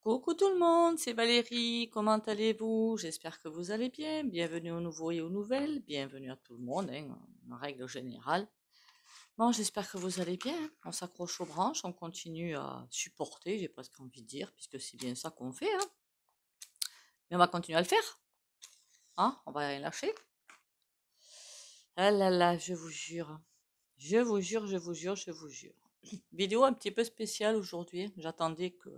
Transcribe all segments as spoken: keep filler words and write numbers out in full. Coucou tout le monde, c'est Valérie, comment allez-vous? J'espère que vous allez bien, bienvenue aux nouveaux et aux nouvelles, bienvenue à tout le monde, hein, en règle générale. Bon, j'espère que vous allez bien, on s'accroche aux branches, on continue à supporter, j'ai presque envie de dire, puisque c'est bien ça qu'on fait, hein. Mais on va continuer à le faire, hein, on va rien lâcher. Ah là là, je vous jure, je vous jure, je vous jure, je vous jure. Vidéo un petit peu spéciale aujourd'hui, j'attendais que...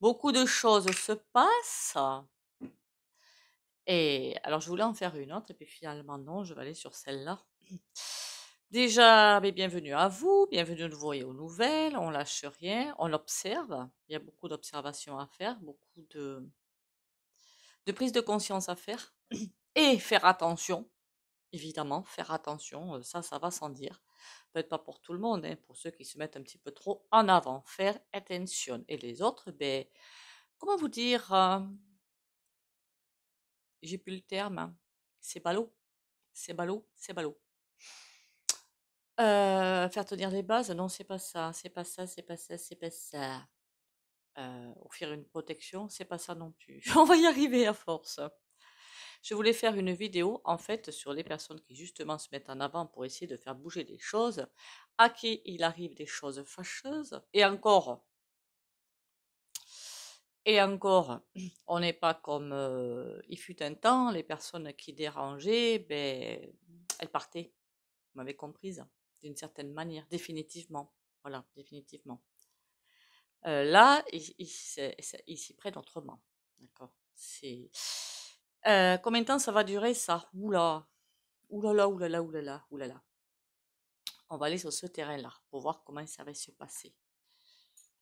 beaucoup de choses se passent. Et alors, je voulais en faire une autre. Et puis finalement, non, je vais aller sur celle-là. Déjà, mais bienvenue à vous. Bienvenue de vous voyez aux nouvelles. On lâche rien. On observe. Il y a beaucoup d'observations à faire. Beaucoup de, de prise de conscience à faire. Et faire attention. Évidemment, faire attention. Ça, ça va sans dire. Peut-être pas pour tout le monde, hein, pour ceux qui se mettent un petit peu trop en avant, faire attention. Et les autres, ben, comment vous dire, euh, j'ai plus le terme, hein. C'est ballot, c'est ballot, c'est ballot. Euh, faire tenir les bases, non, c'est pas ça, c'est pas ça, c'est pas ça, c'est pas ça. Euh, offrir une protection, c'est pas ça non plus. On va y arriver à force. Je voulais faire une vidéo, en fait, sur les personnes qui, justement, se mettent en avant pour essayer de faire bouger les choses, à qui il arrive des choses fâcheuses. Et encore, et encore, on n'est pas comme... Euh, il fut un temps, les personnes qui dérangeaient, ben, elles partaient. Vous m'avez comprise, d'une certaine manière, définitivement. Voilà, définitivement. Euh, là, ils il, il s'y prennent autrement. D'accord? C'est... Euh, combien de temps ça va durer ça? Oula, oulala, oulala, oulala, oulala. On va aller sur ce terrain-là pour voir comment ça va se passer.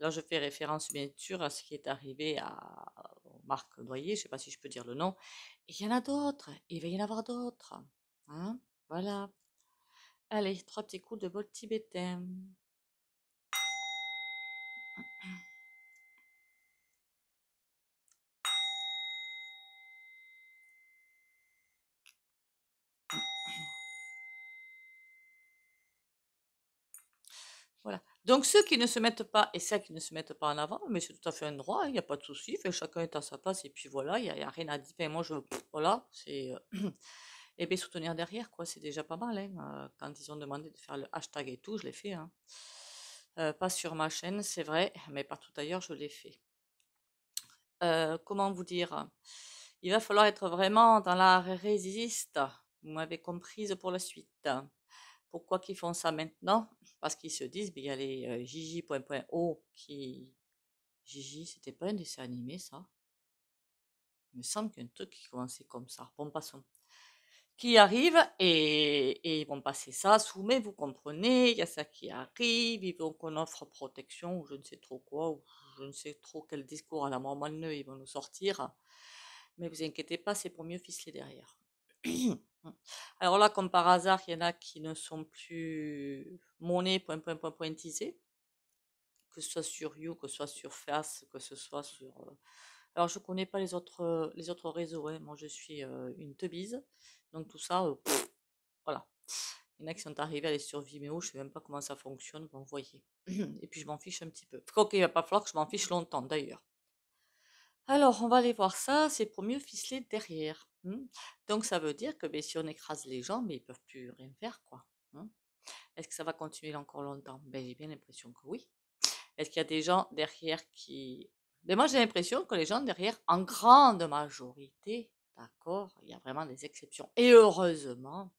Là, je fais référence bien sûr à ce qui est arrivé à Marc Noyer, je ne sais pas si je peux dire le nom. Il y en a d'autres, il va y en avoir d'autres. Hein? Voilà. Allez, trois petits coups de bol tibétain. Voilà. Donc ceux qui ne se mettent pas et celles qui ne se mettent pas en avant, mais c'est tout à fait un droit, il hein, n'y a pas de souci, chacun est à sa place et puis voilà, il n'y a, a rien à dire. Et moi je, voilà, c'est euh, et bien soutenir derrière quoi, c'est déjà pas mal. Hein. Quand ils ont demandé de faire le hashtag et tout, je l'ai fait. Hein. Euh, pas sur ma chaîne, c'est vrai, mais partout ailleurs je l'ai fait. Euh, comment vous dire? Il va falloir être vraiment dans la résiste. Vous m'avez comprise pour la suite. Pourquoi qu'ils font ça maintenant? Parce qu'ils se disent, il y a les euh, Gigi.o qui... Gigi, c'était pas un dessin animé, ça? Il me semble qu'il y a un truc qui commençait comme ça. Bon, passons. Qui arrive et, et ils vont passer ça. Soumet, vous comprenez, il y a ça qui arrive. Ils vont qu'on offre protection ou je ne sais trop quoi, ou je ne sais trop quel discours à la maman nœud ils vont nous sortir. Mais vous inquiétez pas, c'est pour mieux ficeler derrière. Alors là, comme par hasard, il y en a qui ne sont plus monnaie, point, point, point, pointisés, que ce soit sur You, que ce soit sur Face, que ce soit sur... Alors, je ne connais pas les autres, les autres réseaux, hein. Moi, je suis euh, une teubise, donc tout ça, euh, pff, voilà. Il y en a qui sont arrivés à aller sur Vimeo, je ne sais même pas comment ça fonctionne, vous voyez. Et puis, je m'en fiche un petit peu. Ok, il ne va pas falloir que je m'en fiche longtemps, d'ailleurs. Alors, on va aller voir ça, c'est pour mieux ficeler derrière. Hein? Donc, ça veut dire que ben, si on écrase les gens, mais ils ne peuvent plus rien faire, quoi. Hein? Est-ce que ça va continuer encore longtemps? Ben, j'ai bien l'impression que oui. Est-ce qu'il y a des gens derrière qui... Ben, moi, j'ai l'impression que les gens derrière, en grande majorité, d'accord, il y a vraiment des exceptions. Et heureusement,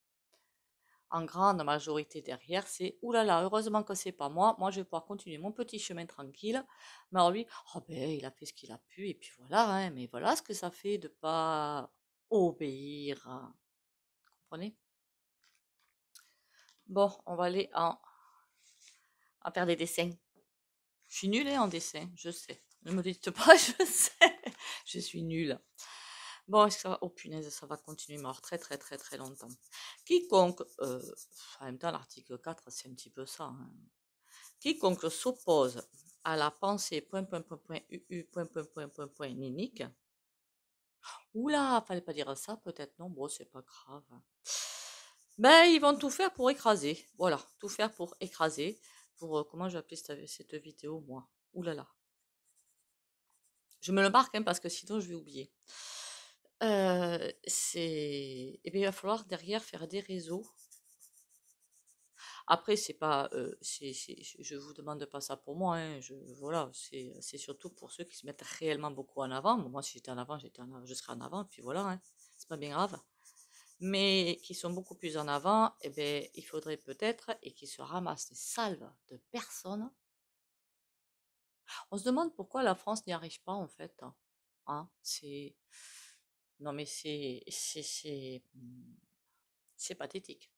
en grande majorité derrière, c'est « Oulala, heureusement que c'est pas moi, moi je vais pouvoir continuer mon petit chemin tranquille. » Mais alors lui, « Oh ben, il a fait ce qu'il a pu, et puis voilà, hein, mais voilà ce que ça fait de pas obéir. » Vous comprenez? Bon, on va aller en, en faire des dessins. Je suis nulle hein, en dessin, je sais. Ne me dites pas, je sais. Je suis nulle. Bon, est-ce que ça va... Oh punaise, ça va continuer mort très très très très longtemps. Quiconque, euh, en même temps l'article quatre, c'est un petit peu ça. Hein. Quiconque s'oppose à la pensée point point point point uu point point point point point ninique. Oula, fallait pas dire ça, peut-être non, bon c'est pas grave. Ben ils vont tout faire pour écraser, voilà, tout faire pour écraser. Pour euh, comment j'appelle cette, cette vidéo moi. Oulala. Je me le marque hein, parce que sinon je vais oublier. Euh, c'est... Eh bien, il va falloir derrière faire des réseaux. Après, c'est pas, euh, c'est, c'est, je vous demande pas ça pour moi. Hein, je, voilà, c'est, c'est surtout pour ceux qui se mettent réellement beaucoup en avant. Bon, moi, si j'étais en avant, j'étais en, je serais en avant. Puis voilà, hein, c'est pas bien grave. Mais qui sont beaucoup plus en avant, eh bien, il faudrait peut-être et qui se ramassent des salves de personnes. On se demande pourquoi la France n'y arrive pas en fait. Hein, c'est, non mais c'est, c'est, c'est, c'est pathétique.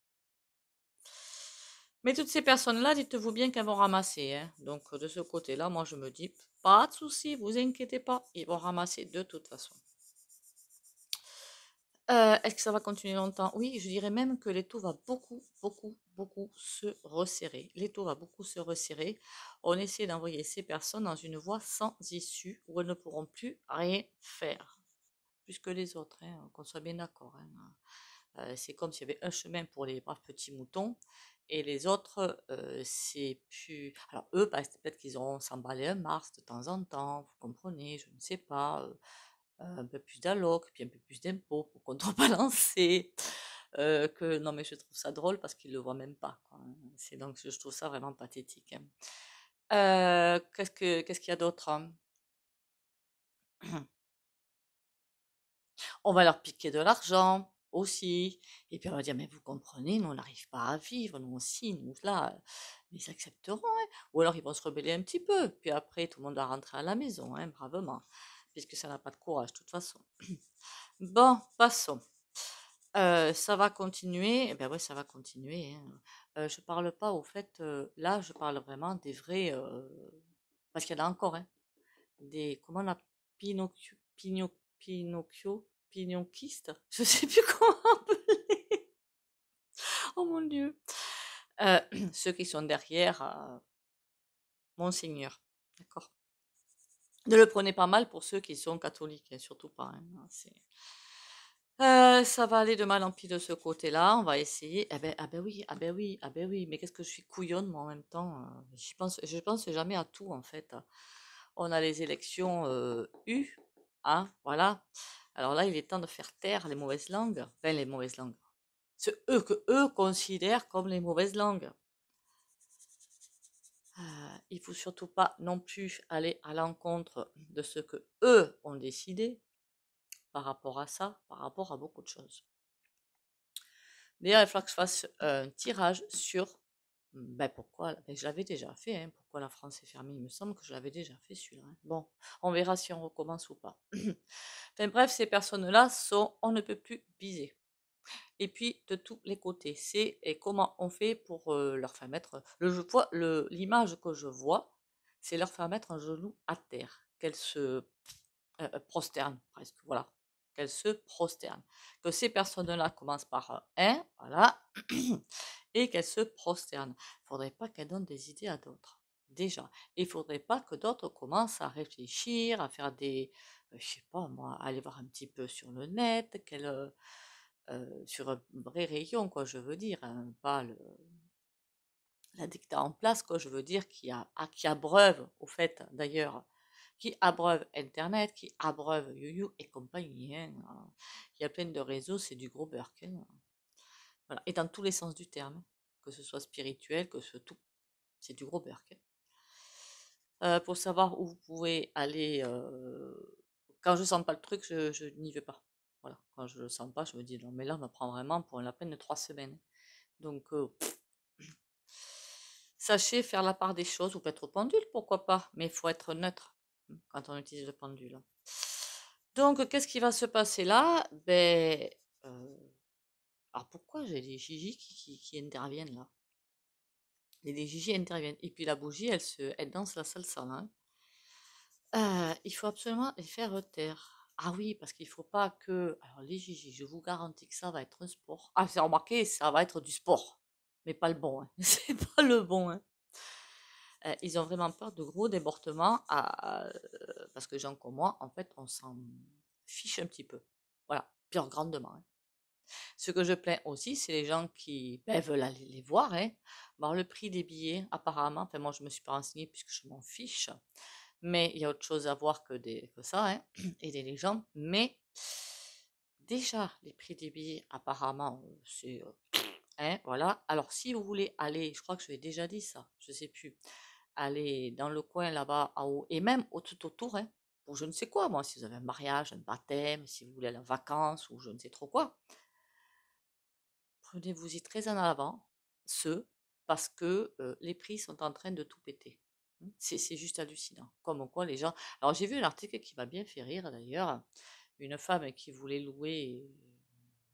Mais toutes ces personnes-là, dites-vous bien qu'elles vont ramasser. Hein. Donc, de ce côté-là, moi, je me dis, pas de souci, vous inquiétez pas. Ils vont ramasser de toute façon. Euh, est-ce que ça va continuer longtemps? Oui, je dirais même que l'étau va beaucoup, beaucoup, beaucoup se resserrer. L'étau va beaucoup se resserrer. On essaie d'envoyer ces personnes dans une voie sans issue, où elles ne pourront plus rien faire. Plus que les autres, hein, qu'on soit bien d'accord. Hein. Euh, c'est comme s'il y avait un chemin pour les braves petits moutons. Et les autres, euh, c'est plus... Alors eux, bah, peut-être qu'ils auront s'emballé un mars de temps en temps, vous comprenez, je ne sais pas, euh, un peu plus d'alloc, puis un peu plus d'impôts pour contrebalancer, euh, que... Non mais je trouve ça drôle parce qu'ils ne le voient même pas, quoi. C'est donc, je trouve ça vraiment pathétique. Hein. Euh, qu'est-ce que, qu'est-ce qu'il y a d'autre hein? On va leur piquer de l'argent aussi, et puis on va dire, mais vous comprenez, nous on n'arrive pas à vivre, nous aussi, nous là, ils accepteront, hein. Ou alors ils vont se rebeller un petit peu, puis après tout le monde va rentrer à la maison, hein, bravement, puisque ça n'a pas de courage, de toute façon. Bon, passons. Euh, ça va continuer, eh ben ouais, ça va continuer, hein. Euh, je parle pas, au fait, euh, là, je parle vraiment des vrais, euh, parce qu'il y en a encore, hein, des, comment on a, Pinocchio, Pinocchio, Pinocchio, Pignonquiste, je ne sais plus comment appeler. Oh mon Dieu. Euh, ceux qui sont derrière euh, Monseigneur. D'accord. Ne le prenez pas mal pour ceux qui sont catholiques, hein, surtout pas. Hein, c'est... Euh, ça va aller de mal en pis de ce côté-là. On va essayer. Eh ben, ah ben oui, ah ben oui, ah ben oui. Mais qu'est-ce que je suis couillonne, moi, en même temps. Je pense, je pense jamais à tout, en fait. On a les élections euh, U. Hein, voilà. Alors là, il est temps de faire taire les mauvaises langues. Enfin, les mauvaises langues. C'est eux que eux considèrent comme les mauvaises langues. Euh, il ne faut surtout pas non plus aller à l'encontre de ce que eux ont décidé par rapport à ça, par rapport à beaucoup de choses. D'ailleurs, il faut que je fasse un tirage sur... Ben pourquoi, ben je l'avais déjà fait, hein, pourquoi la France est fermée, il me semble que je l'avais déjà fait celui-là. Hein. Bon, on verra si on recommence ou pas. Enfin bref, ces personnes-là sont, on ne peut plus viser. Et puis de tous les côtés, c'est et comment on fait pour euh, leur faire mettre, le, je vois, le, l'image que je vois, c'est leur faire mettre un genou à terre, qu'elles se euh, prosternent presque, voilà, qu'elles se prosternent. Que ces personnes-là commencent par un, voilà, et qu'elles se prosternent. Il ne faudrait pas qu'elles donnent des idées à d'autres, déjà. Il ne faudrait pas que d'autres commencent à réfléchir, à faire des... Euh, je ne sais pas, moi, aller voir un petit peu sur le net, euh, euh, sur un vrai rayon, quoi, je veux dire, hein, pas le, la dicta en place, quoi, je veux dire, qui, a, a, qui abreuve, au fait, d'ailleurs, qui abreuve Internet, qui abreuve You et compagnie. Hein, hein. Il y a plein de réseaux, c'est du gros beurre. Hein. Voilà. Et dans tous les sens du terme, que ce soit spirituel, que ce tout, c'est du gros berk. Euh, pour savoir où vous pouvez aller, euh, quand je ne sens pas le truc, je, je n'y vais pas. Voilà. Quand je ne le sens pas, je me dis non, mais là, on me prend vraiment pour la peine de trois semaines. Donc, euh, sachez faire la part des choses, ou peut-être au pendule, pourquoi pas, mais il faut être neutre quand on utilise le pendule. Donc, qu'est-ce qui va se passer là? Ben. Euh, Alors pourquoi j'ai des gigis qui, qui, qui interviennent là? Les gigis interviennent. Et puis la bougie, elle, se, elle danse la salsa. Hein. Euh, il faut absolument les faire taire. Ah oui, parce qu'il ne faut pas que... Alors les gigis, je vous garantis que ça va être un sport. Ah, vous avez remarqué, ça va être du sport. Mais pas le bon. Hein. C'est pas le bon. Hein. Euh, ils ont vraiment peur de gros débordements. À, à, parce que gens comme moi, en fait, on s'en fiche un petit peu. Voilà, pire grandement. Hein. Ce que je plains aussi, c'est les gens qui ben, veulent aller les voir. Hein. Bon, le prix des billets, apparemment, enfin, moi je ne me suis pas renseignée puisque je m'en fiche, mais il y a autre chose à voir que, des, que ça, hein, et des légendes. Mais déjà, les prix des billets, apparemment, c'est... Euh, hein, voilà. Alors, si vous voulez aller, je crois que je l'ai déjà dit ça, je ne sais plus, aller dans le coin là-bas, à haut, et même au, tout autour, hein, pour je ne sais quoi, moi, si vous avez un mariage, un baptême, si vous voulez aller en vacances, ou je ne sais trop quoi, prenez-vous-y très en avant, ce, parce que euh, les prix sont en train de tout péter. C'est juste hallucinant, comme quoi les gens... Alors j'ai vu un article qui m'a bien fait rire d'ailleurs, une femme qui voulait louer,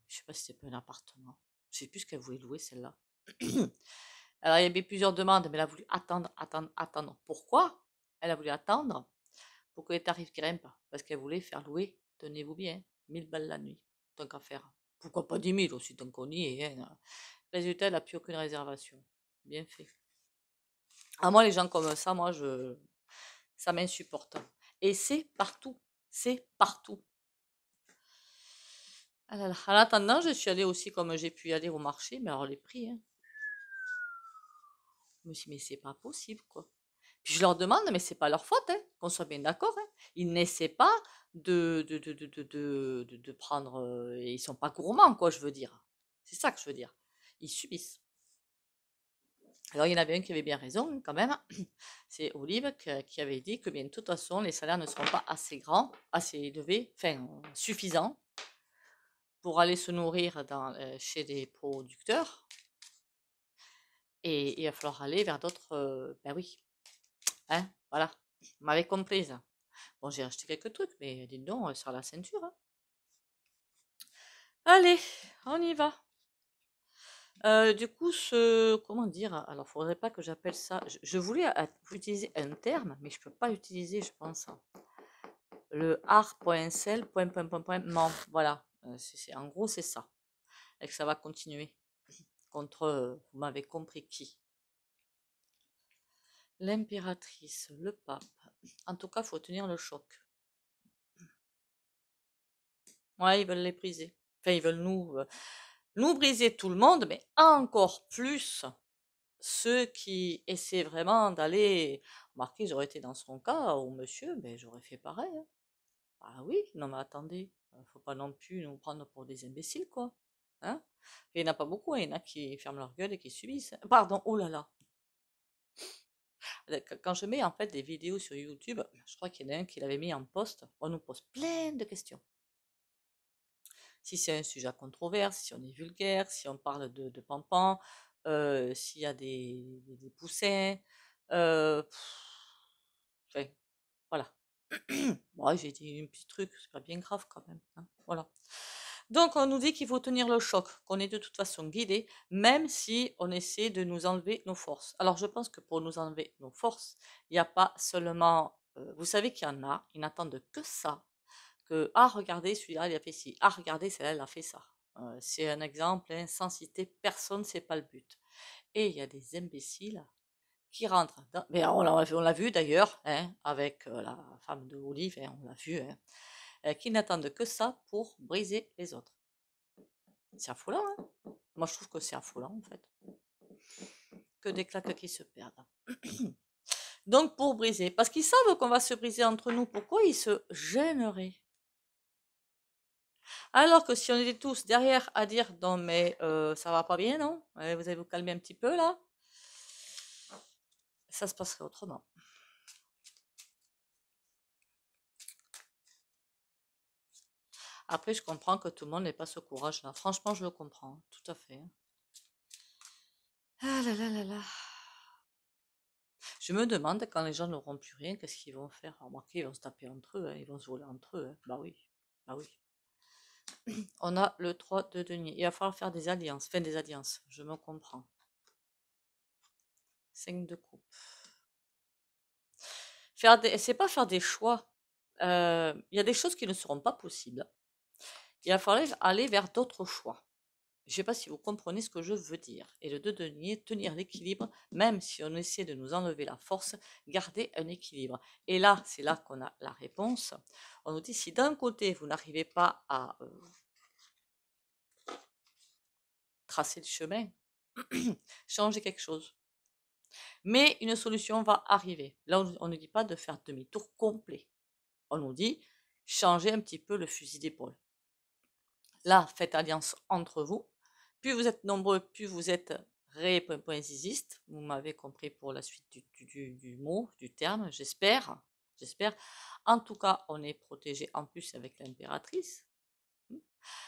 je ne sais pas si c'était pas un appartement, je ne sais plus ce qu'elle voulait louer celle-là. Alors il y avait plusieurs demandes, mais elle a voulu attendre, attendre, attendre. Pourquoi elle a voulu attendre? Pour que les tarifs grimpent, parce qu'elle voulait faire louer, tenez-vous bien, mille balles la nuit, tant qu'à faire. Pourquoi pas dix mille aussi, tant qu'on y est. Hein. Résultat, elle n'a plus aucune réservation. Bien fait. Ah, moi, les gens comme ça, moi, je... ça m'insupporte. Et c'est partout. C'est partout. Alors, en attendant, je suis allée aussi comme j'ai pu aller au marché, mais alors les prix. Hein. Je me suis dit, mais c'est pas possible, quoi. Puis je leur demande, mais c'est pas leur faute, hein, qu'on soit bien d'accord. Hein. Ils n'essaient pas de, de, de, de, de, de, de prendre... Ils sont pas gourmands, quoi, je veux dire. C'est ça que je veux dire. Ils subissent. Alors, il y en avait un qui avait bien raison, quand même. C'est Olive qui avait dit que, bien, de toute façon, les salaires ne seront pas assez grands, assez élevés, enfin, suffisants, pour aller se nourrir dans, chez des producteurs. Et il va falloir aller vers d'autres... Ben oui. Hein, voilà. Vous m'avez comprise. Bon, j'ai acheté quelques trucs, mais dites donc, sur la ceinture. Hein. Allez, on y va. Euh, du coup, ce, comment dire, alors il ne faudrait pas que j'appelle ça, je, je voulais à, utiliser un terme, mais je ne peux pas l'utiliser, je pense, le art.sel, point, point, point, point, non, voilà, euh, c'est, en gros c'est ça, et que ça va continuer, contre, euh, vous m'avez compris qui, l'impératrice, le pape, en tout cas, il faut tenir le choc, ouais, ils veulent les briser, enfin, ils veulent nous... Euh, nous briser tout le monde, mais encore plus ceux qui essaient vraiment d'aller... Remarquez, j'aurais été dans son cas, ou monsieur, mais j'aurais fait pareil. Hein. Ah oui, non mais attendez, faut pas non plus nous prendre pour des imbéciles, quoi. Hein, il n'y en a pas beaucoup, il y en a qui ferment leur gueule et qui subissent. Pardon, oh là là. Quand je mets en fait des vidéos sur YouTube, je crois qu'il y en a un qui l'avait mis en poste, on nous pose plein de questions. Si c'est un sujet à controverse, si on est vulgaire, si on parle de, de pampan, euh, s'il y a des, des, des poussins, euh, pff, ouais, voilà. Moi, bon, j'ai dit un petit truc, c'est pas bien grave quand même. Hein, voilà. Donc, on nous dit qu'il faut tenir le choc, qu'on est de toute façon guidé, même si on essaie de nous enlever nos forces. Alors, je pense que pour nous enlever nos forces, il n'y a pas seulement... Euh, vous savez qu'il y en a, ils n'attendent que ça. Que, ah, regardez, celui-là, il a fait ci. Ah, regardez, celle-là, elle a fait ça. Euh, c'est un exemple, hein, sans citer personne, c'est pas le but. Et il y a des imbéciles qui rentrent. Dans... Mais on l'a vu, vu d'ailleurs, hein, avec euh, la femme de Olive, hein, on l'a vu, hein, euh, qui n'attendent que ça pour briser les autres. C'est affolant, hein. Moi, je trouve que c'est affolant, en fait. Que des claques qui se perdent. Donc, pour briser. Parce qu'ils savent qu'on va se briser entre nous. Pourquoi ils se gêneraient? Alors que si on était tous derrière à dire « Non mais euh, ça va pas bien, non? Vous allez vous calmer un petit peu là ?» Ça se passerait autrement. Après, je comprends que tout le monde n'ait pas ce courage-là. Franchement, je le comprends, hein, tout à fait. Hein. Ah là là là là. Je me demande, quand les gens n'auront plus rien, qu'est-ce qu'ils vont faire? Remarquez, ils vont se taper entre eux, hein, ils vont se voler entre eux. Hein. Bah oui, bah oui. On a le trois de denier. Il va falloir faire des alliances. Enfin, des alliances. Je me comprends. cinq de coupe. Faire des... C'est pas faire des choix. Euh, il y a des choses qui ne seront pas possibles. Il va falloir aller vers d'autres choix. Je ne sais pas si vous comprenez ce que je veux dire. Et le deux denier, tenir l'équilibre, même si on essaie de nous enlever la force, garder un équilibre. Et là, c'est là qu'on a la réponse. On nous dit, si d'un côté, vous n'arrivez pas à euh, tracer le chemin, changez quelque chose. Mais une solution va arriver. Là, on ne dit pas de faire demi-tour complet. On nous dit changer un petit peu le fusil d'épaule. Là, faites alliance entre vous. Plus vous êtes nombreux, plus vous êtes ré-incisistes. Vous m'avez compris pour la suite du, du, du mot, du terme, j'espère. J'espère. En tout cas, on est protégé en plus avec l'impératrice.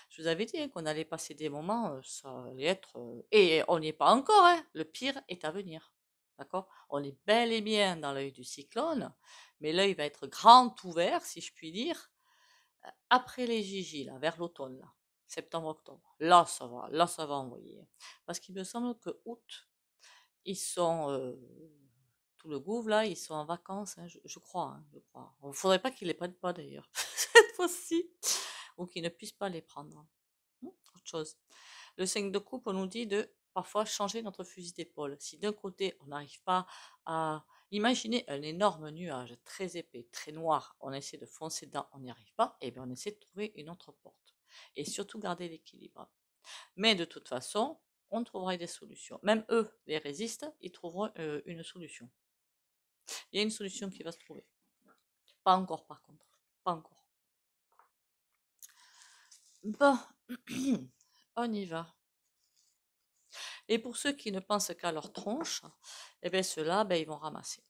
Je vous avais dit hein, qu'on allait passer des moments, ça allait être... Euh, et on n'y est pas encore, hein, le pire est à venir. D'accord? On est bel et bien dans l'œil du cyclone, mais l'œil va être grand ouvert, si je puis dire, après les Gigi, là, vers l'automne, là, septembre-octobre. Là, ça va, là, ça va envoyer. Parce qu'il me semble que août, ils sont... Euh, tout le gouffre, là, ils sont en vacances, hein, je, je crois. Hein, je crois. Il ne faudrait pas qu'ils ne les prennent pas, d'ailleurs, cette fois-ci. Ou qu'ils ne puissent pas les prendre. Hum, autre chose. Le cinq de coupe, on nous dit de parfois changer notre fusil d'épaule. Si d'un côté, on n'arrive pas à imaginer un énorme nuage très épais, très noir, on essaie de foncer dedans, on n'y arrive pas, et bien on essaie de trouver une autre porte. Et surtout garder l'équilibre. Mais de toute façon, on trouvera des solutions. Même eux, les résistes, ils trouveront euh, une solution. Il y a une solution qui va se trouver. Pas encore, par contre. Pas encore. Bon, on y va. Et pour ceux qui ne pensent qu'à leur tronche, eh bien ceux-là, ben, ils vont ramasser.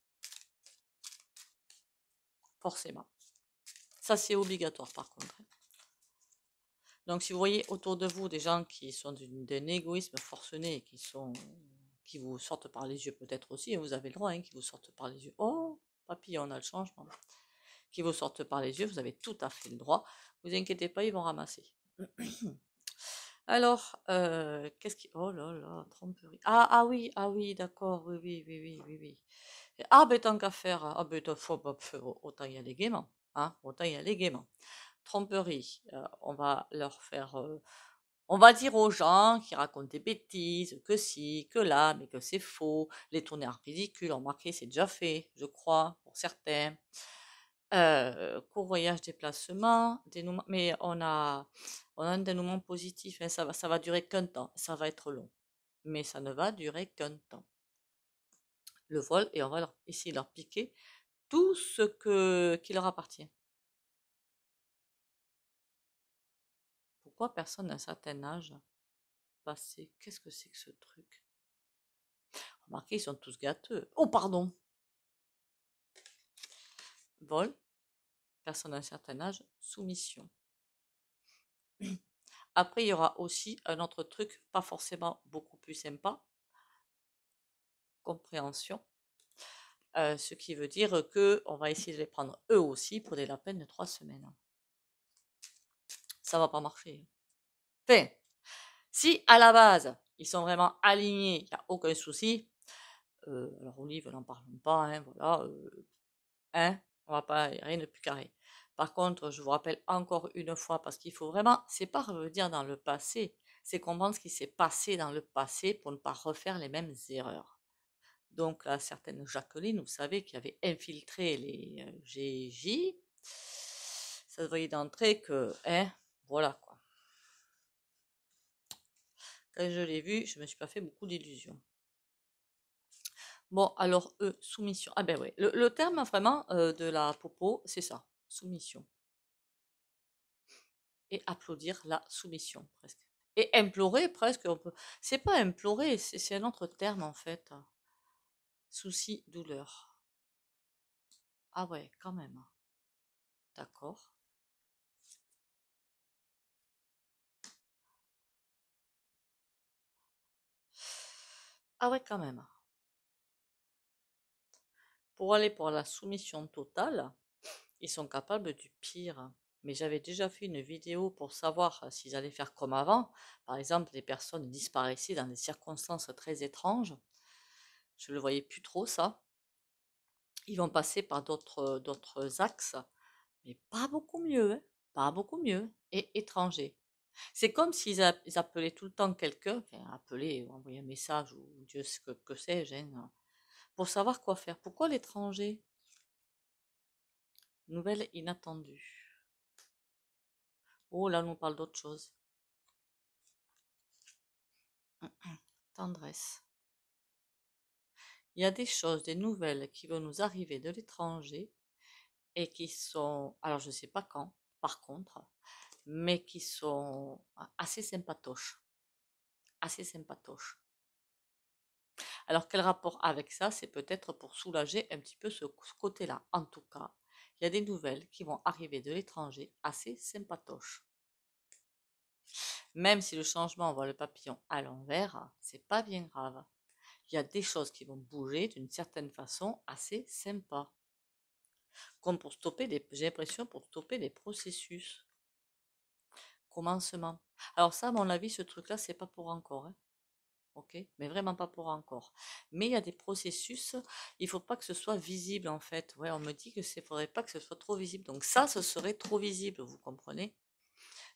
Forcément. Ça, c'est obligatoire, par contre. Donc, si vous voyez autour de vous des gens qui sont d'un égoïsme forcené, qui sont, qui vous sortent par les yeux peut-être aussi, et vous avez le droit, hein, qui vous sortent par les yeux. Oh, papy, on a le changement. Qui vous sortent par les yeux, vous avez tout à fait le droit. Vous inquiétez pas, ils vont ramasser. Alors, euh, qu'est-ce qui... Oh là là, tromperie. Ah, ah oui, ah oui, d'accord, oui, oui, oui, oui, oui, oui. Ah, ben tant qu'à faire, ah, ben, autant y aller gaiement, hein, autant y aller gaiement. Tromperie, euh, on va leur faire... Euh, on va dire aux gens qui racontent des bêtises, que si, que là, mais que c'est faux, les tourner en ridicule, remarquez, c'est déjà fait, je crois, pour certains... Euh, court-voyage, déplacement, dénouement, mais on a, on a un dénouement positif, hein, ça va, ça va durer qu'un temps, ça va être long, mais ça ne va durer qu'un temps. Le vol, et on va leur, essayer de leur piquer tout ce que, qui leur appartient. Pourquoi personne d'un certain âge passé, qu'est-ce que c'est que ce truc? Remarquez, ils sont tous gâteux. Oh, pardon! Vol. Personne d'un certain âge, soumission. Après, il y aura aussi un autre truc, pas forcément beaucoup plus sympa, compréhension, euh, ce qui veut dire qu'on va essayer de les prendre eux aussi pour des lapins de trois semaines. Ça va pas marcher. Enfin, si à la base, ils sont vraiment alignés, il n'y a aucun souci, euh, alors Olive, n'en parlons pas, hein, voilà, euh, hein, on va pas, rien de plus carré. Par contre, je vous rappelle encore une fois, parce qu'il faut vraiment, c'est pas revenir dans le passé, c'est comprendre ce qui s'est passé dans le passé pour ne pas refaire les mêmes erreurs. Donc, la certaine Jacqueline, vous savez, qui avait infiltré les G J, ça se voyait d'entrée que, hein, voilà quoi. Quand je l'ai vu, je me suis pas fait beaucoup d'illusions. Bon, alors, eux, soumission. Ah ben oui, le, le terme vraiment euh, de la popo, c'est ça, soumission. Et applaudir la soumission, presque. Et implorer, presque, on peut... C'est pas implorer, c'est un autre terme, en fait. Souci, douleur. Ah ouais, quand même. D'accord. Ah ouais, quand même. Pour aller pour la soumission totale, ils sont capables du pire. Mais j'avais déjà fait une vidéo pour savoir s'ils allaient faire comme avant. Par exemple, des personnes disparaissaient dans des circonstances très étranges. Je ne le voyais plus trop, ça. Ils vont passer par d'autres d'autres axes, mais pas beaucoup mieux, hein, pas beaucoup mieux, et étrangers. C'est comme s'ils appelaient tout le temps quelqu'un, enfin, appeler, envoyer un message, ou Dieu que, que sais-je, hein, pour savoir quoi faire. Pourquoi l'étranger? Nouvelle inattendue. Oh, là, on nous parle d'autre chose. Tendresse. il y a des choses, des nouvelles qui vont nous arriver de l'étranger et qui sont, alors je ne sais pas quand, par contre, mais qui sont assez sympatoches. Assez sympatoches. Alors, quel rapport avec ça? C'est peut-être pour soulager un petit peu ce, ce côté-là. En tout cas, il y a des nouvelles qui vont arriver de l'étranger assez sympatoches. Même si le changement envoie le papillon à l'envers, c'est pas bien grave. Il y a des choses qui vont bouger d'une certaine façon assez sympa. Comme pour stopper des, j'ai l'impression pour stopper des processus. Commencement. Alors ça, à mon avis, ce truc-là, c'est pas pour encore. Hein. Ok, mais vraiment pas pour encore. Mais il y a des processus, il ne faut pas que ce soit visible en fait. Ouais, on me dit que c'est faudrait pas que ce soit trop visible. Donc ça, ce serait trop visible, vous comprenez?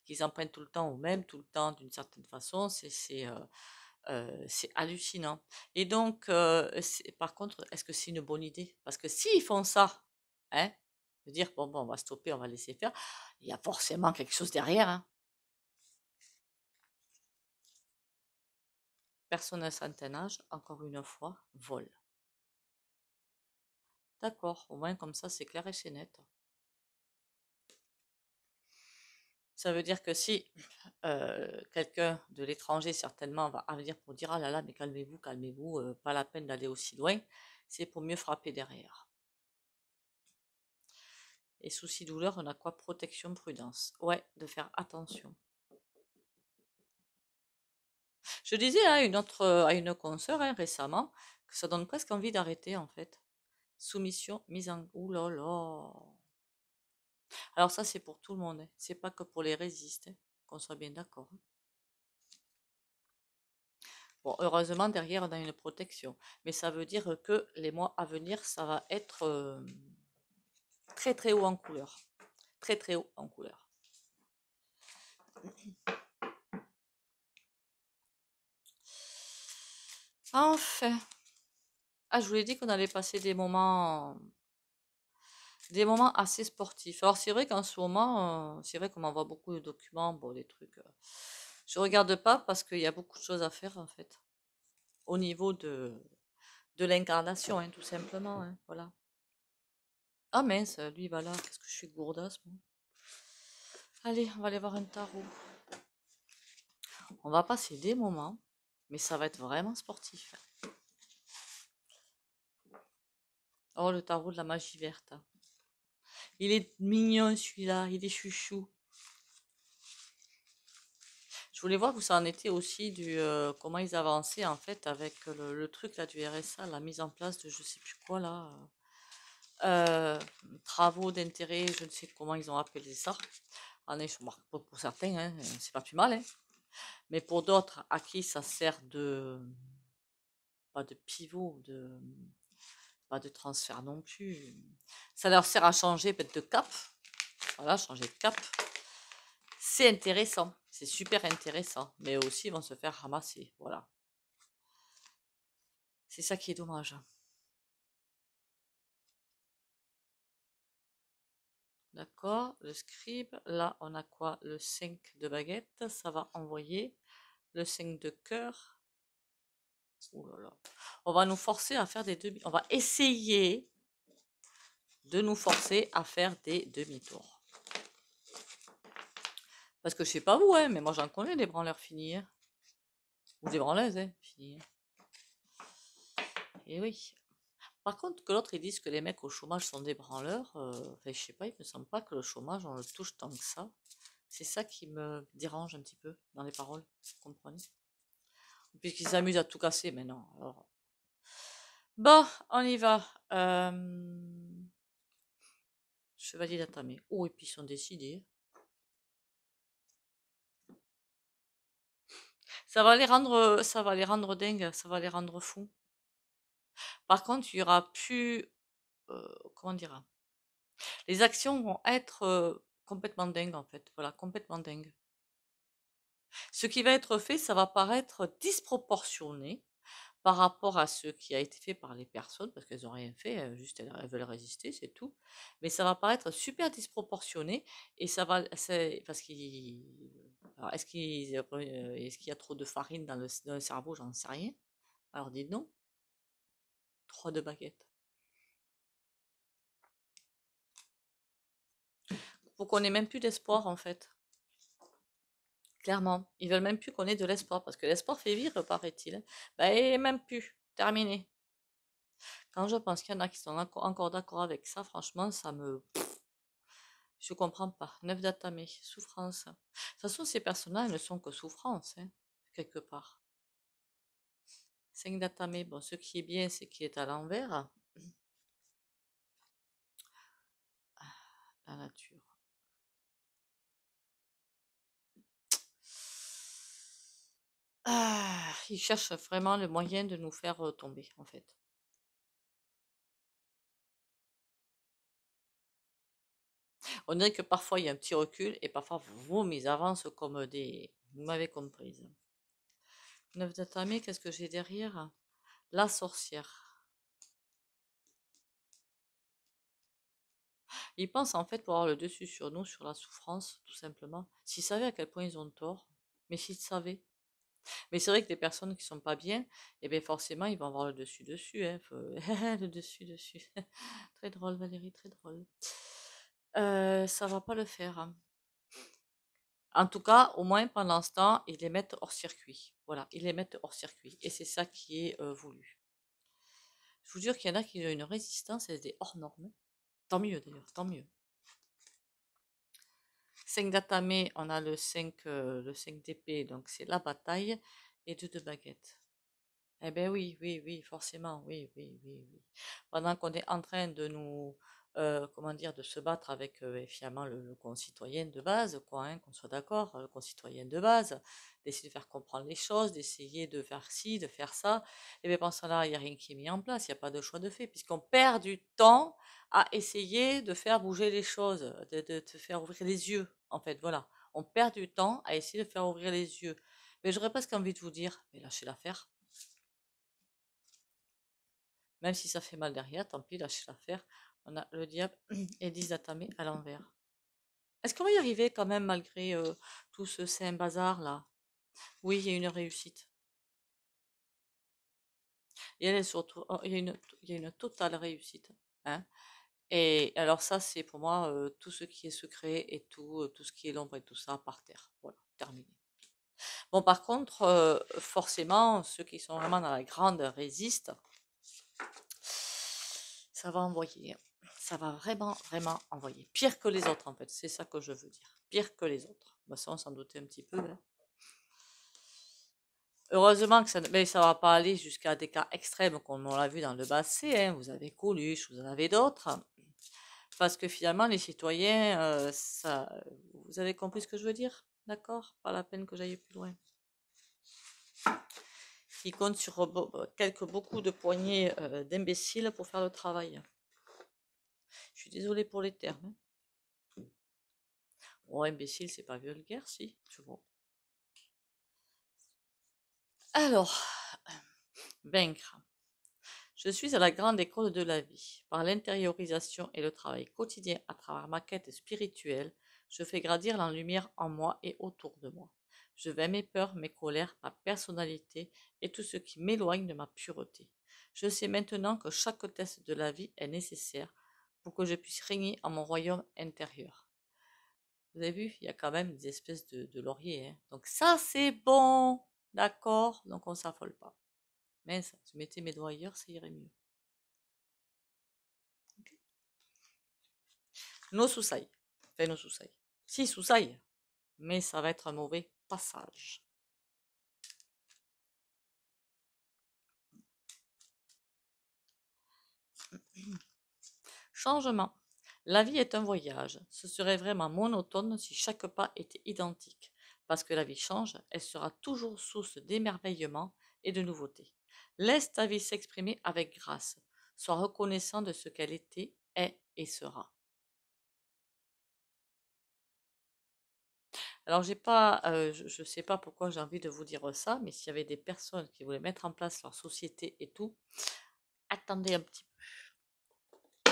Qu'ils en prennent tout le temps ou même tout le temps d'une certaine façon, c'est euh, euh, hallucinant. Et donc, euh, par contre, est-ce que c'est une bonne idée? Parce que s'ils font ça, hein, je veux dire, bon, bon, on va stopper, on va laisser faire, il y a forcément quelque chose derrière, hein. Personne à un certain âge, encore une fois, vole. D'accord, au moins comme ça, c'est clair et c'est net. Ça veut dire que si euh, quelqu'un de l'étranger, certainement, va venir pour dire « Ah là là, mais calmez-vous, calmez-vous, euh, pas la peine d'aller aussi loin », c'est pour mieux frapper derrière. Et souci-douleur, on a quoi? Protection, prudence. Ouais, de faire attention. Je disais à une autre, à une consoeur hein, récemment que ça donne presque envie d'arrêter en fait. Soumission, mise en... Ouh là là. Alors ça c'est pour tout le monde, hein. C'est pas que pour les résistes, hein, qu'on soit bien d'accord. Hein. Bon, heureusement derrière on a une protection, mais ça veut dire que les mois à venir ça va être euh, très très haut en couleur, très très haut en couleur. Enfin, ah, je vous l'ai dit qu'on allait passer des moments, des moments assez sportifs. Alors c'est vrai qu'en ce moment, euh, c'est vrai qu'on m'envoie beaucoup de documents, bon des trucs. Euh, je regarde pas parce qu'il y a beaucoup de choses à faire en fait, au niveau de de l'incarnation, hein, tout simplement. Hein, voilà. Ah mince, lui va là. Qu'est-ce que je suis gourdasse moi. Allez, on va aller voir un tarot. On va passer des moments. Mais ça va être vraiment sportif. Oh, le tarot de la magie verte. Il est mignon celui-là, il est chouchou. Je voulais voir où ça en était aussi, du euh, comment ils avançaient en fait avec le, le truc là du R S A, la mise en place de je sais plus quoi là. Euh, travaux d'intérêt, je ne sais comment ils ont appelé ça. En échange, pour certains, hein, c'est pas plus mal, hein. Mais pour d'autres à qui ça sert de, pas de pivot, de, pas de transfert non plus, ça leur sert à changer peut-être de cap, voilà, changer de cap, c'est intéressant, c'est super intéressant, mais aussi ils vont se faire ramasser, voilà. C'est ça qui est dommage. D'accord, le scribe, là on a quoi? Le cinq de baguette, ça va envoyer le cinq de cœur. Ouh là là. On va nous forcer à faire des demi, on va essayer de nous forcer à faire des demi-tours. Parce que je sais pas vous, hein, mais moi j'en connais des branleurs finis. Hein. Ou des branleuses, hein, finis. Et oui. Par contre, que l'autre, ils disent que les mecs au chômage sont des branleurs, euh, enfin, je sais pas, il me semble pas que le chômage, on le touche tant que ça. C'est ça qui me dérange un petit peu dans les paroles, vous comprenez? Puisqu'ils s'amusent à tout casser maintenant. Alors... Bon, on y va. Euh... Chevalier d'Atamé. Oh, et puis ils sont décidés. Ça va les rendre, ça va les rendre dingues, ça va les rendre fous. Par contre, il y aura plus, euh, comment dire, les actions vont être euh, complètement dingues en fait, voilà, complètement dingues. Ce qui va être fait, ça va paraître disproportionné par rapport à ce qui a été fait par les personnes, parce qu'elles n'ont rien fait, juste elles, elles veulent résister, c'est tout. Mais ça va paraître super disproportionné et ça va, c'est parce qu'il, est-ce qu'il, est-ce qu'il y a trop de farine dans le, dans le cerveau, j'en sais rien. Alors dites non. trois de baguette. Pour qu'on ait même plus d'espoir en fait. Clairement, ils veulent même plus qu'on ait de l'espoir, parce que l'espoir fait vivre, paraît-il. Bah, et même plus, terminé. Quand je pense qu'il y en a qui sont encore d'accord avec ça, franchement, ça me... Je comprends pas. Neuf d'atamé, souffrance. De toute façon, ces personnages ne sont que souffrance, hein, quelque part. Cinq d'atamé, bon, ce qui est bien, c'est qu'il est à l'envers. La nature. Ah, ils cherchent vraiment le moyen de nous faire tomber, en fait. On dirait que parfois il y a un petit recul et parfois vous, ils avancent comme des... Vous m'avez comprise. neuf d'atamé, qu'est-ce que j'ai derrière? La sorcière. Ils pensent en fait pour avoir le dessus sur nous, sur la souffrance, tout simplement. S'ils savaient à quel point ils ont tort, mais s'ils savaient. Mais c'est vrai que les personnes qui sont pas bien, eh bien forcément ils vont avoir le dessus dessus, hein. Faut... le dessus dessus. Très drôle Valérie, très drôle. Euh, ça va pas le faire. En tout cas, au moins pendant ce temps, ils les mettent hors circuit. Voilà, ils les mettent hors circuit, et c'est ça qui est euh, voulu. Je vous jure qu'il y en a qui ont une résistance, elle est hors norme. Tant mieux d'ailleurs, tant mieux. cinq d'atamé, on a le cinq, euh, le cinq d'épée, donc c'est la bataille, et deux de baguette. Eh bien oui, oui, oui, forcément, oui, oui, oui, oui. Pendant qu'on est en train de nous, euh, comment dire, de se battre avec euh, finalement le, le concitoyen de base, quoi, hein, qu'on soit d'accord, le concitoyen de base, d'essayer de faire comprendre les choses, d'essayer de faire ci, de faire ça, et bien pensant là, il n'y a rien qui est mis en place, il n'y a pas de choix de fait, puisqu'on perd du temps à essayer de faire bouger les choses, de te faire ouvrir les yeux. En fait, voilà, on perd du temps à essayer de faire ouvrir les yeux. Mais j'aurais presque envie de vous dire, mais lâchez l'affaire. Même si ça fait mal derrière, tant pis, lâchez l'affaire. On a le diable et dix d'atamé à l'envers. Est-ce qu'on va y arriver quand même, malgré euh, tout ce saint bazar là? Oui, il y a une réussite. Il y a, surtout, oh, il y a, une, il y a une totale réussite. Hein? Et alors ça, c'est pour moi euh, tout ce qui est secret et tout, euh, tout ce qui est l'ombre et tout ça par terre. Voilà, terminé. Bon, par contre, euh, forcément, ceux qui sont vraiment dans la grande résiste, ça va envoyer. Ça va vraiment, vraiment envoyer. Pire que les autres, en fait. C'est ça que je veux dire. Pire que les autres. Bah, ça, on s'en doutait un petit peu. Hein. Heureusement que ça ne mais ça va pas aller jusqu'à des cas extrêmes comme on l'a vu dans le passé. Hein. Vous avez Coluche, vous en avez d'autres. Parce que finalement, les citoyens, euh, ça, vous avez compris ce que je veux dire? D'accord? Pas la peine que j'aille plus loin. Ils comptent sur quelques, beaucoup de poignées euh, d'imbéciles pour faire le travail. Je suis désolée pour les termes. Hein. Bon, imbécile, c'est pas vulgaire, si, tu vois. Alors, vaincre. Je suis à la grande école de la vie. Par l'intériorisation et le travail quotidien à travers ma quête spirituelle, je fais grandir la lumière en moi et autour de moi. Je vais mes peurs, mes colères, ma personnalité et tout ce qui m'éloigne de ma pureté. Je sais maintenant que chaque test de la vie est nécessaire pour que je puisse régner en mon royaume intérieur. Vous avez vu, il y a quand même des espèces de, de lauriers. Hein. Donc ça, c'est bon! D'accord, donc on ne s'affole pas. Mais ça, je mettais mes doigts ailleurs, ça irait mieux. Okay. Nos soussailles. Enfin, nos soussailles. Si, soussailles. Mais ça va être un mauvais passage. Changement. La vie est un voyage. Ce serait vraiment monotone si chaque pas était identique. Parce que la vie change, elle sera toujours source d'émerveillement et de nouveautés. Laisse ta vie s'exprimer avec grâce. Sois reconnaissant de ce qu'elle était, est et sera. Alors, j'ai pas, euh, je ne sais pas pourquoi j'ai envie de vous dire ça, mais s'il y avait des personnes qui voulaient mettre en place leur société et tout, attendez un petit peu.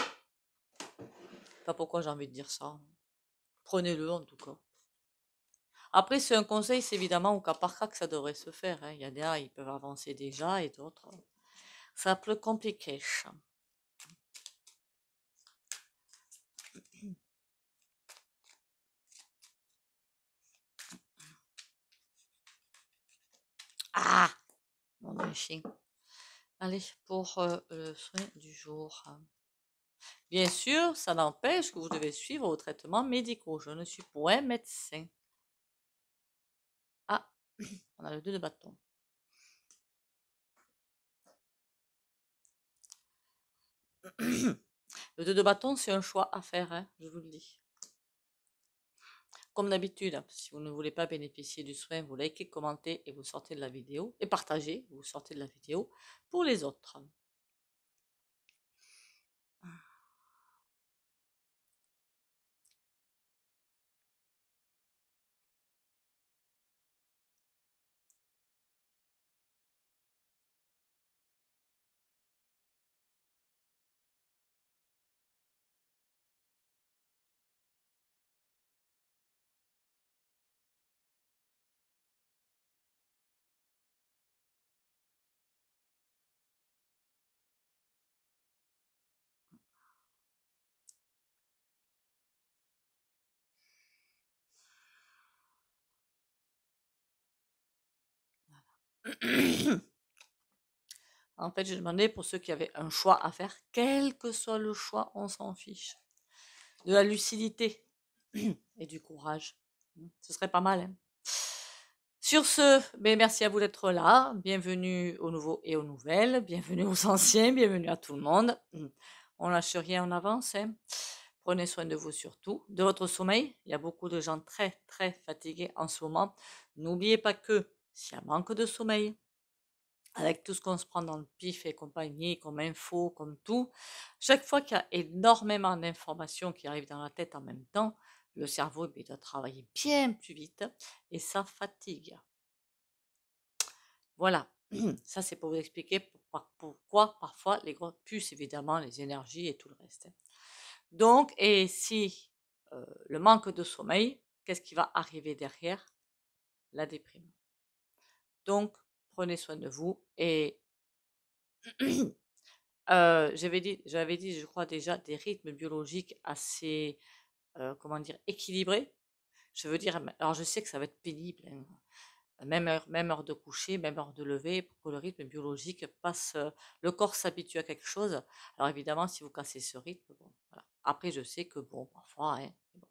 Pas pourquoi j'ai envie de dire ça. Prenez-le en tout cas. Après, c'est un conseil, c'est évidemment au cas par cas que ça devrait se faire. Hein. Il y en a, ils peuvent avancer déjà et d'autres. c'est plus compliqué. Ah, mon machin. Allez, pour euh, le soin du jour. Bien sûr, ça n'empêche que vous devez suivre vos traitements médicaux. Je ne suis point médecin. Ah, on a le deux de bâton. Le deux de bâton, c'est un choix à faire, hein, je vous le dis. Comme d'habitude, si vous ne voulez pas bénéficier du soin, vous likez, commentez et vous sortez de la vidéo. Et partagez, vous sortez de la vidéo pour les autres. En fait, j'ai demandé pour ceux qui avaient un choix à faire, quel que soit le choix, on s'en fiche. De la lucidité et du courage. Ce serait pas mal. Hein. Sur ce, mais merci à vous d'être là. Bienvenue aux nouveaux et aux nouvelles. Bienvenue aux anciens. Bienvenue à tout le monde. On lâche rien en avance. Hein. Prenez soin de vous surtout. De votre sommeil, il y a beaucoup de gens très, très fatigués en ce moment. N'oubliez pas que s'il y a manque de sommeil, avec tout ce qu'on se prend dans le pif et compagnie, comme info, comme tout, chaque fois qu'il y a énormément d'informations qui arrivent dans la tête en même temps, le cerveau il doit travailler bien plus vite et ça fatigue. Voilà, ça c'est pour vous expliquer pourquoi parfois les grosses puces, évidemment, les énergies et tout le reste. Donc, et si euh, le manque de sommeil, qu'est-ce qui va arriver derrière? La déprime. Donc, prenez soin de vous et euh, j'avais dit, j'avais dit, je crois déjà, des rythmes biologiques assez, euh, comment dire, équilibrés. Je veux dire, alors je sais que ça va être pénible, hein. Même heure, même heure de coucher, même heure de lever, pour que le rythme biologique passe, le corps s'habitue à quelque chose. Alors évidemment, si vous cassez ce rythme, bon, voilà. Après je sais que bon, parfois, hein, bon.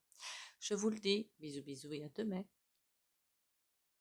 Je vous le dis, bisous bisous et à demain.